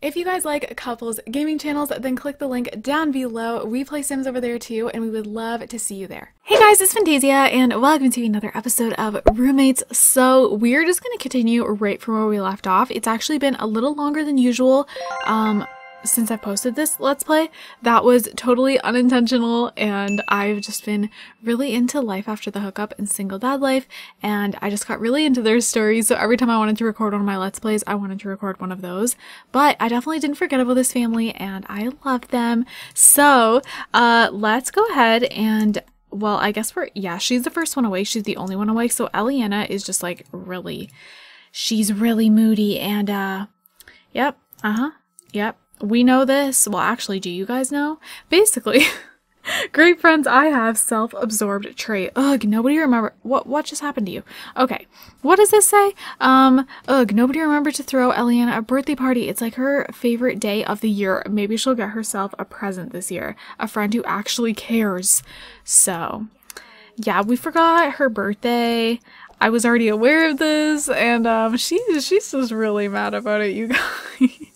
If you guys like couples gaming channels, then click the link down below. We play Sims over there too, and we would love to see you there. Hey guys, it's Fantayzia, and welcome to another episode of Roommates. So we're just going to continue right from where we left off. It's actually been a little longer than usual since I posted this Let's Play. That was totally unintentional, and I've just been really into life after the hookup and single dad life, and I just got really into their stories. So every time I wanted to record one of my Let's Plays, I wanted to record one of those. But I definitely didn't forget about this family, and I love them. So let's go ahead and, well, I guess we're, yeah, she's the first one awake. She's the only one awake. So Eliana is just like really, she's really moody, and yep, yep. We know this. Well, actually, do you guys know? Basically, great friends I have, self-absorbed trait. Ugh, nobody remember. What just happened to you? Okay, what does this say? Ugh, nobody remembered to throw Eliana a birthday party. It's like her favorite day of the year. Maybe she'll get herself a present this year. A friend who actually cares. So, yeah, we forgot her birthday. I was already aware of this, and she's just really mad about it, you guys.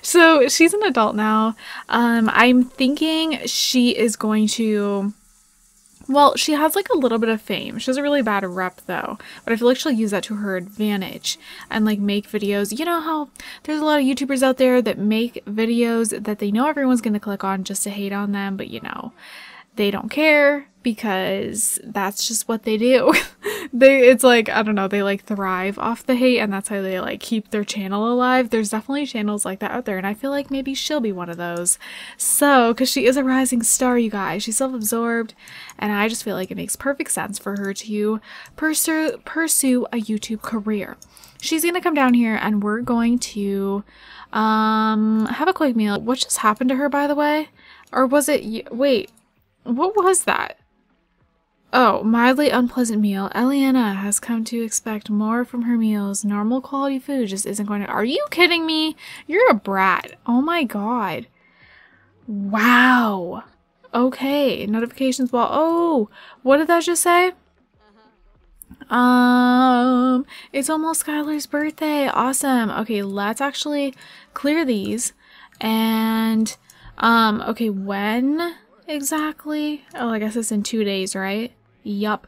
So she's an adult now. I'm thinking she is going to, well, she has like a little bit of fame. She has a really bad rep though, but I feel like she'll use that to her advantage and like make videos. You know how there's a lot of YouTubers out there that make videos that they know everyone's going to click on just to hate on them, but you know, they don't care because that's just what they do. It's like, I don't know, they like thrive off the hate, and that's how they like keep their channel alive. There's definitely channels like that out there, and I feel like maybe she'll be one of those. So, because she is a rising star, you guys. She's self-absorbed, and I just feel like it makes perfect sense for her to pursue a YouTube career. She's gonna come down here, and we're going to have a quick meal. What just happened to her, by the way? Or was it, wait, what was that? Oh, mildly unpleasant meal. Eliana has come to expect more from her meals. Normal quality food just isn't going to... Are you kidding me? You're a brat. Oh my god. Wow. Okay. Notifications while... Oh, what did that just say? It's almost Skylar's birthday. Awesome. Okay, let's actually clear these. And, okay, when... exactly. Oh, I guess it's in 2 days, right? Yup.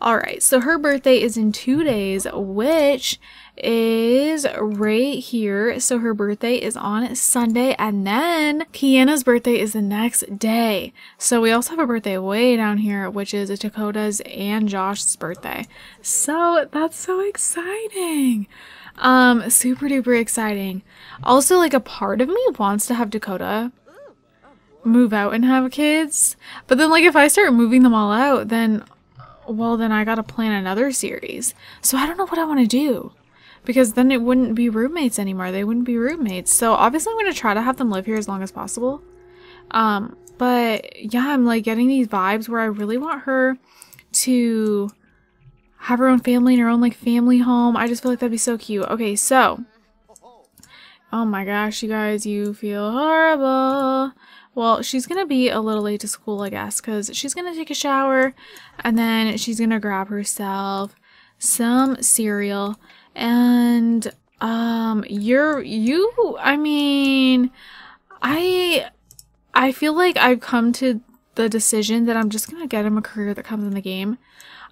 Alright, so her birthday is in 2 days, which is right here. So her birthday is on Sunday, and then Kiana's birthday is the next day. So we also have a birthday way down here, which is Dakota's and Josh's birthday. So that's so exciting. Super duper exciting. Also, like, a part of me wants to have Dakota move out and have kids, but then like if I start moving them all out, then, well, then I gotta plan another series. So I don't know what I want to do, because then it wouldn't be roommates anymore. They wouldn't be roommates. So obviously I'm going to try to have them live here as long as possible, but yeah, I'm like getting these vibes where I really want her to have her own family and her own like family home. I just feel like that'd be so cute. Okay, so, oh my gosh, you guys, you feel horrible. Well, she's going to be a little late to school, I guess, because she's going to take a shower, and then she's going to grab herself some cereal, and, I mean, I feel like I've come to the decision that I'm just going to get him a career that comes in the game.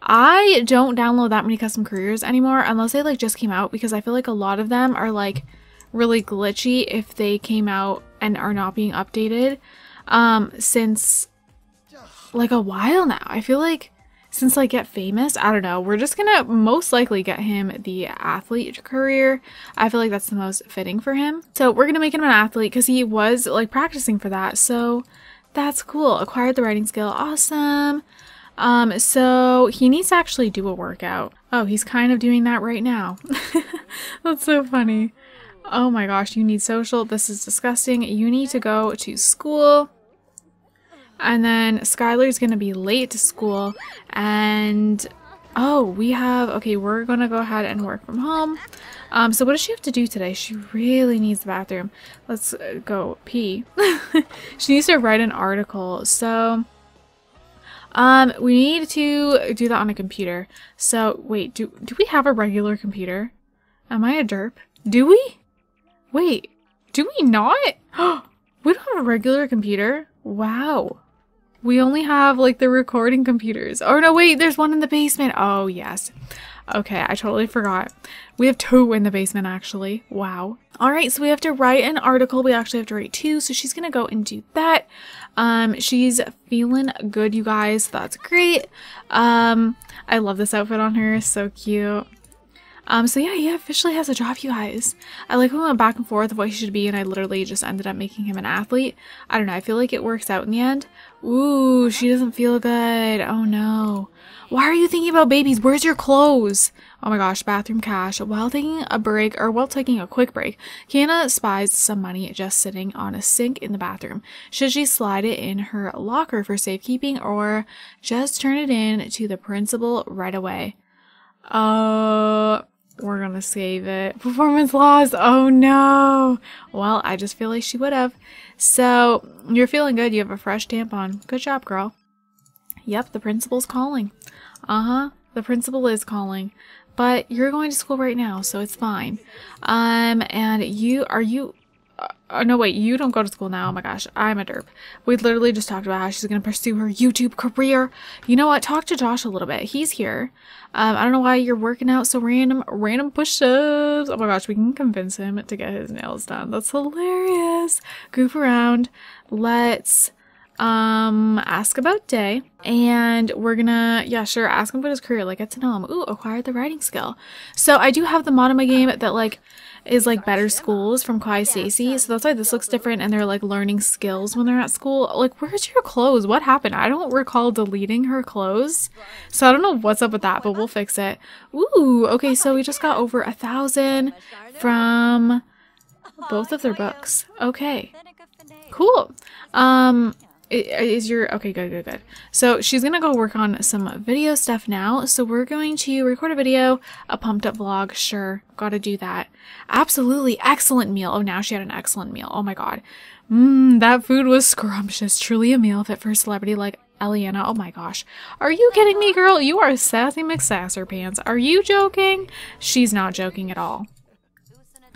I don't download that many custom careers anymore, unless they, like, just came out, because I feel like a lot of them are, like, really glitchy if they came out and are not being updated since like a while now. I feel like since like Get Famous, I don't know, we're just gonna most likely get him the athlete career. I feel like that's the most fitting for him. So we're gonna make him an athlete because he was like practicing for that, so that's cool. Acquired the writing skill, awesome. So he needs to actually do a workout. Oh, he's kind of doing that right now. That's so funny. Oh my gosh, you need social. This is disgusting. You need to go to school. And then Skylar's going to be late to school. And, oh, we have, okay, we're going to go ahead and work from home. So what does she have to do today? She really needs the bathroom. Let's go pee. She needs to write an article. So, we need to do that on a computer. So, wait, do we have a regular computer? Am I a derp? Do we? Wait, Do we not? We don't have a regular computer. Wow. We only have like the recording computers. Oh no, wait, there's one in the basement. Oh yes. Okay, I totally forgot. We have two in the basement actually. Wow. All right, so we have to write an article. We actually have to write two, so she's gonna go and do that. She's feeling good, you guys. That's great. I love this outfit on her. So cute. So yeah, he officially has a job, you guys. I like when we went back and forth of what he should be, and I literally just ended up making him an athlete. I don't know, I feel like it works out in the end. Ooh, she doesn't feel good. Oh no. Why are you thinking about babies? Where's your clothes? Oh my gosh, bathroom cash. While taking a break, or while taking a quick break, Kiana spies some money just sitting on a sink in the bathroom. Should she slide it in her locker for safekeeping, or just turn it in to the principal right away? We're gonna save it. Performance loss. Oh no. Well, I just feel like she would have. So you're feeling good. You have a fresh tampon. Good job, girl. Yep, the principal's calling. The principal is calling. But you're going to school right now, so it's fine. And you are you. No, wait, you don't go to school now. Oh my gosh, I'm a derp. We literally just talked about how she's going to pursue her YouTube career. You know what? Talk to Josh a little bit. He's here. I don't know why you're working out so random push-ups. Oh my gosh, we can convince him to get his nails done. That's hilarious. Goof around. Let's ask about day, and we're gonna, yeah, sure, ask him about his career, like, get to know him. Ooh, acquired the writing skill. So I do have the Modema game that like is like better schools from Kai Stacy, so that's why this looks different, and they're like learning skills when they're at school. Like, where's your clothes? What happened? I don't recall deleting her clothes, so I don't know what's up with that, but we'll fix it. Ooh, okay, so we just got over 1,000 from both of their books. Okay, cool. Is your okay? Good. So she's gonna go work on some video stuff now. So we're going to record a video, a pumped up vlog. Sure, gotta do that. Absolutely excellent meal. Oh, now she had an excellent meal. Oh my god, that food was scrumptious. Truly a meal fit for a celebrity like Eliana. Oh my gosh, are you kidding me, girl? You are sassy McSasser pants. Are you joking? She's not joking at all.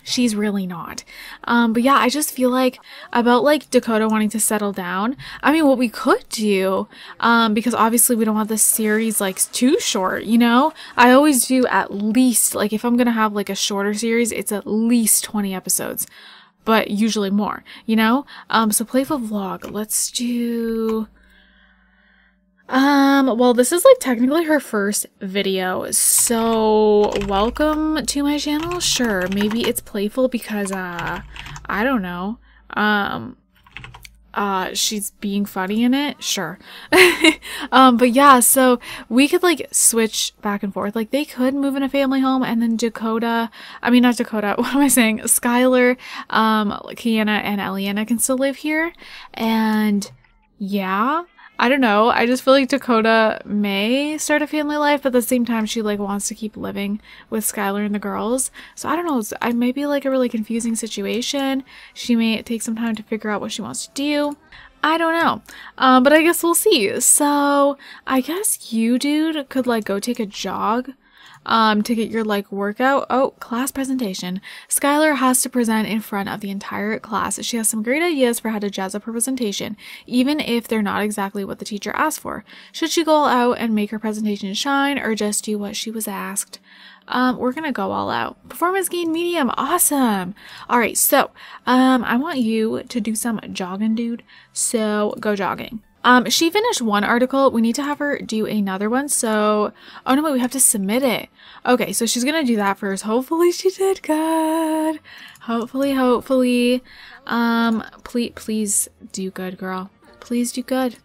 She's really not. But yeah, I just feel like about like Dakota wanting to settle down. I mean, what we could do, because obviously we don't have this series like too short, you know, I always do at least like if I'm going to have like a shorter series, it's at least 20 episodes, but usually more, you know? So playful vlog, let's do, well, this is like technically her first video, so welcome to my channel. Sure, maybe it's playful because I don't know, she's being funny in it. Sure. But yeah, so we could like switch back and forth. Like they could move in a family home, and then Dakota, I mean not Dakota, what am I saying, Skylar, Kiana and Eliana can still live here. And yeah, I don't know. I just feel like Dakota may start a family life, but at the same time, she like wants to keep living with Skylar and the girls. So I don't know. It may be like a really confusing situation. She may take some time to figure out what she wants to do. I don't know. But I guess we'll see. So I guess you, dude, could like go take a jog to get your like workout. Oh, class presentation. Skylar has to present in front of the entire class. She has some great ideas for how to jazz up her presentation, even if they're not exactly what the teacher asked for. Should she go all out and make her presentation shine, or just do what she was asked? We're gonna go all out. Performance gain medium. Awesome. All right, so I want you to do some jogging, dude, so go jogging. She finished one article. We need to have her do another one. So, oh no, wait, we have to submit it. Okay, so she's gonna do that first. Hopefully she did good. Hopefully. Please do good, girl. Please do good.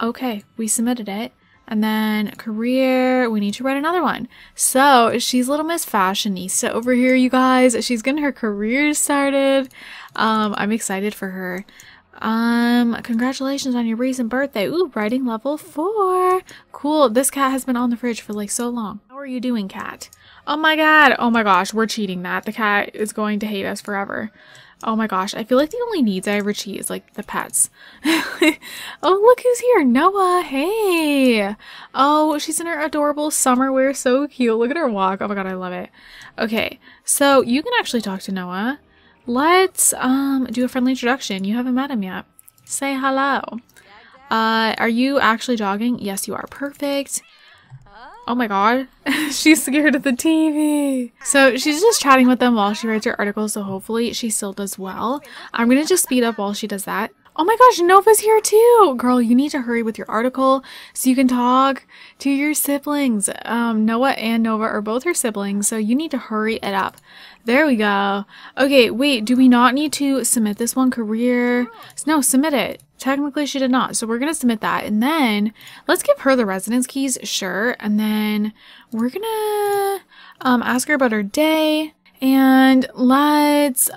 Okay, we submitted it. And then career, we need to write another one. So she's Little Miss Fashionista over here, you guys. She's getting her career started. I'm excited for her. Congratulations on your recent birthday. Ooh, writing level 4. Cool. This cat has been on the fridge for like so long. How are you doing, cat? Oh my god. Oh my gosh, we're cheating that. The cat is going to hate us forever. Oh my gosh, I feel like the only needs I ever cheat is like the pets. Oh, look who's here. Noah. Hey. Oh, she's in her adorable summer wear. So cute. Look at her walk. Oh my god, I love it. Okay, so you can actually talk to Noah. Let's do a friendly introduction. You haven't met him yet. Say hello. Are you actually jogging? Yes, you are. Perfect. Oh my god. She's scared of the TV. So she's just chatting with them while she writes her article, so hopefully she still does well. I'm gonna just speed up while she does that. Oh my gosh, Nova's here too! Girl, you need to hurry with your article so you can talk to your siblings. Noah and Nova are both her siblings, so you need to hurry it up. There we go. Okay, wait, do we not need to submit this one? Career? No, submit it. Technically, she did not, so we're going to submit that. And then, let's give her the residence keys, sure. And then, we're going to ask her about her day. And let's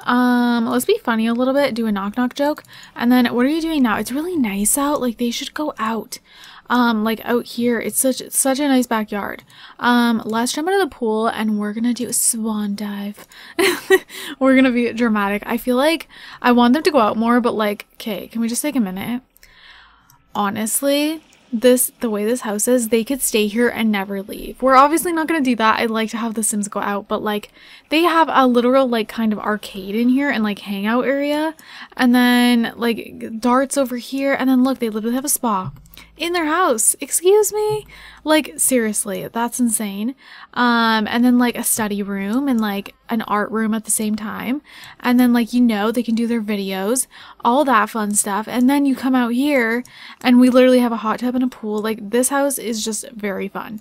be funny a little bit, do a knock-knock joke. And then, what are you doing now? It's really nice out. Like, they should go out. Like, out here. It's such a nice backyard. Let's jump into the pool, and we're gonna do a swan dive. We're gonna be dramatic. I feel like I want them to go out more, but, like, okay, can we just take a minute? Honestly, the way this house is, they could stay here and never leave. We're obviously not gonna do that. I'd like to have the Sims go out, but, like, they have a literal, like, kind of arcade in here and, like, hangout area. And then, like, darts over here. And then, look, they literally have a spa in their house. Excuse me? Like, seriously, that's insane. And then, like, a study room and, like, an art room at the same time. And then, like, you know, they can do their videos, all that fun stuff. And then you come out here and we literally have a hot tub and a pool. Like, this house is just very fun.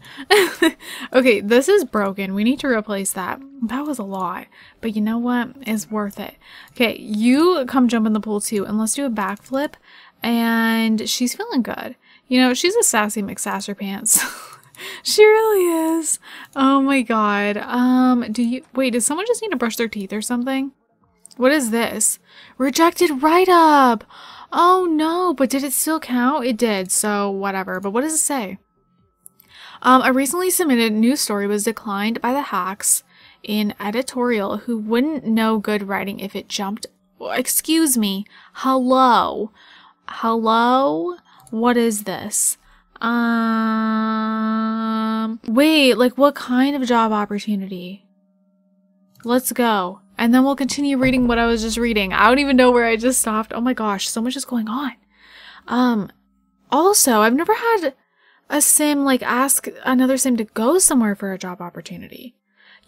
Okay, this is broken. We need to replace that. That was a lot, but you know what? It's worth it. Okay, you come jump in the pool too, and let's do a backflip. And she's feeling good. You know, she's a sassy McSasser pants. She really is. Oh my god. Does someone just need to brush their teeth or something? What is this? Rejected write-up. Oh no, but did it still count? It did, so whatever. But what does it say? A recently submitted news story was declined by the hacks in editorial who wouldn't know good writing if it jumped. Excuse me. Hello? What is this? Wait, like, what kind of job opportunity? Let's go. And then we'll continue reading what I was just reading. I don't even know where I just stopped. Oh my gosh, so much is going on. Also, I've never had a Sim, like, ask another Sim to go somewhere for a job opportunity.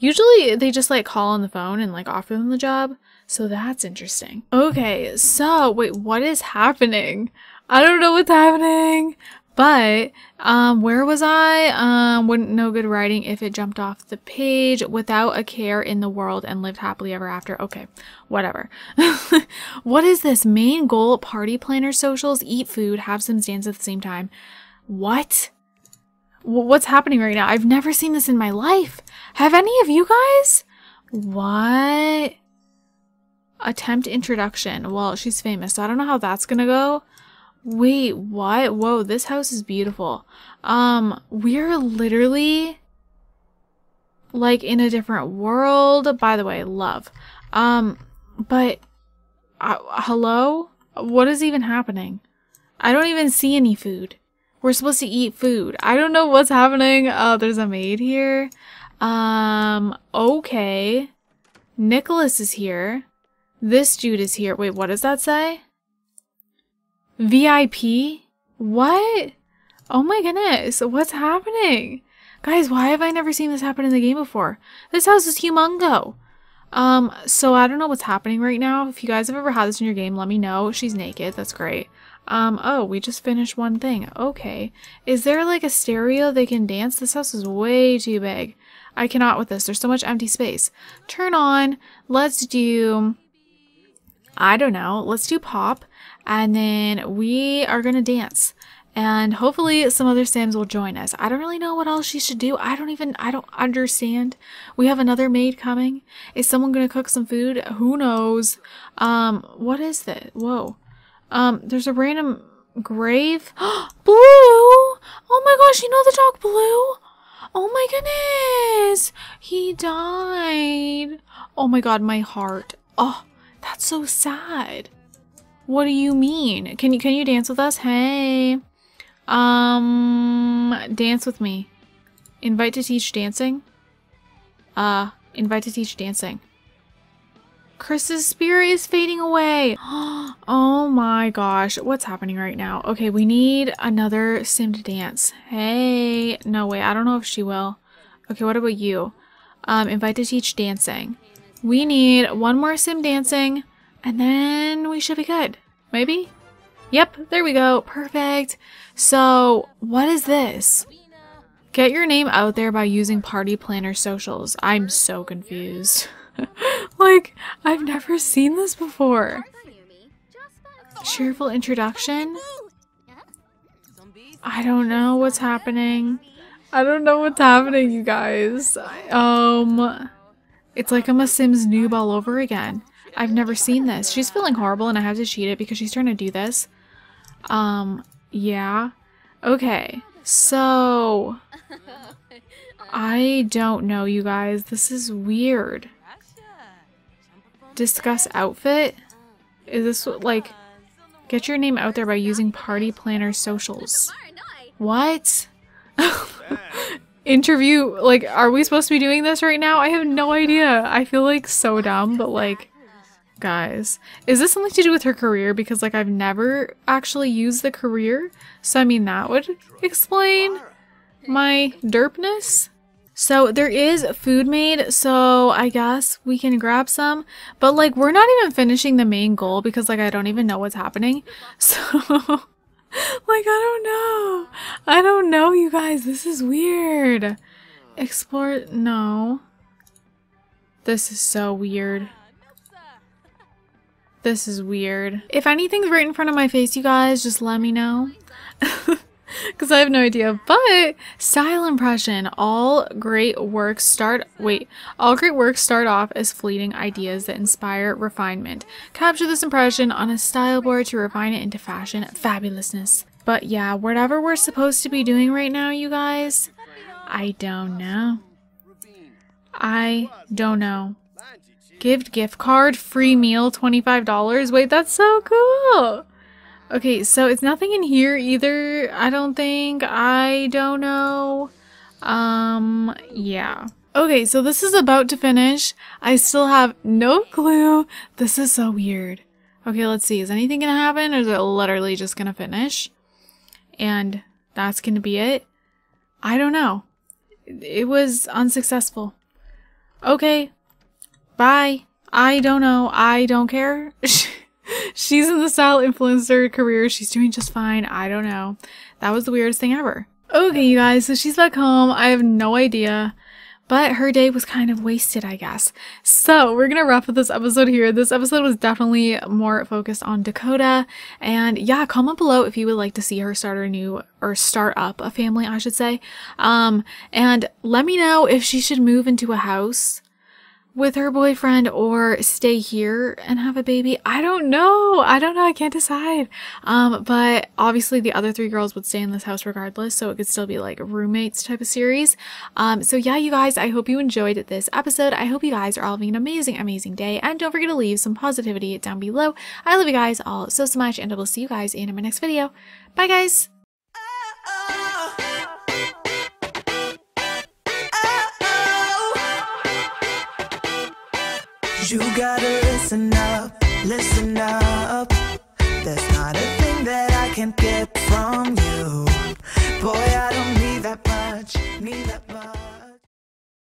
Usually, they just, like, call on the phone and, like, offer them the job. So that's interesting. Okay, so, wait, what is happening? I don't know what's happening, but, where was I? Wouldn't know good writing if it jumped off the page without a care in the world and lived happily ever after. Okay, whatever. What is this? Main goal, party planner, socials, eat food, have some dance at the same time. What? What's happening right now? I've never seen this in my life. Have any of you guys? What? Attempt introduction. Well, she's famous, so I don't know how that's gonna go. Wait, what? Whoa, this house is beautiful. We're literally, like, in a different world. By the way, love. But hello? What is even happening? I don't even see any food. We're supposed to eat food. I don't know what's happening. There's a maid here. Okay. Nicholas is here. This dude is here. Wait, what does that say? VIP? What? Oh my goodness, what's happening? Guys, why have I never seen this happen in the game before? This house is humongo. So I don't know what's happening right now. If you guys have ever had this in your game, let me know. She's naked, that's great. Oh, we just finished one thing. Okay. Is there, like, a stereo they can dance? This house is way too big. I cannot with this. There's so much empty space. Turn on. Let's do... I don't know. Let's do pop, and then we are gonna dance, and hopefully some other Sims will join us. I don't really know what else she should do. I don't understand. We have another maid coming. Is someone gonna cook some food? Who knows? What is this? Whoa. There's a random grave. Blue! Oh my gosh, you know the dog Blue? Oh my goodness! He died. Oh my god, my heart. Oh. That's so sad. What do you mean? Can you dance with us? Hey. Dance with me. Invite to teach dancing. Chris's spirit is fading away. Oh my gosh, what's happening right now? Okay, we need another sim to dance. Hey, no way, I don't know if she will. Okay, what about you? Invite to teach dancing. We need one more sim dancing and then we should be good. Maybe? Yep, there we go. Perfect. So what is this? Get your name out there by using party planner socials. I'm so confused. Like, I've never seen this before. Cheerful introduction? I don't know what's happening. I don't know what's happening, you guys. It's like I'm a Sims noob all over again. I've never seen this. She's feeling horrible and I have to cheat it because she's trying to do this. Yeah. Okay. So, I don't know, you guys. This is weird. Discuss outfit? Is this what, like, get your name out there by using party planner socials? What? Interview, like, are we supposed to be doing this right now? I have no idea. I feel like so dumb, but like, guys, is this something to do with her career? Because like, I've never actually used the career. So I mean, that would explain my derpness. So there is food made, so I guess we can grab some, but like, we're not even finishing the main goal because like, I don't even know what's happening. So like, I don't know, you guys, this is weird. Explore, no. This is so weird. This is weird. If anything's right in front of my face, you guys, just let me know. Because I have no idea. But style impression. All great works start off as fleeting ideas that inspire refinement. Capture this impression on a style board to refine it into fashion fabulousness. But yeah, whatever we're supposed to be doing right now, you guys, I don't know. Give gift card, free meal, $25. Wait, that's so cool. Okay, so it's nothing in here either, I don't think. I don't know. Yeah. Okay, so this is about to finish. I still have no clue. This is so weird. Okay, let's see. Is anything gonna happen or is it literally just gonna finish? And that's gonna be it? I don't know. It was unsuccessful. Okay. Bye. I don't know. I don't care. She's in the style influencer career. She's doing just fine. I don't know. That was the weirdest thing ever. Okay, you guys, so she's back home. I have no idea. But her day was kind of wasted, I guess. So we're going to wrap up this episode here. This episode was definitely more focused on Dakota. And yeah, comment below if you would like to see her start up a family, I should say. And let me know if she should move into a house with her boyfriend or stay here and have a baby. I don't know, I can't decide. But obviously the other three girls would stay in this house regardless, so it could still be like roommates type of series. So yeah, you guys, I hope you enjoyed this episode. I hope you guys are all having an amazing day, and don't forget to leave some positivity down below. I love you guys all so much, and I will see you guys in my next video. Bye guys. You gotta listen up, there's not a thing that I can't get from you, boy I don't need that much,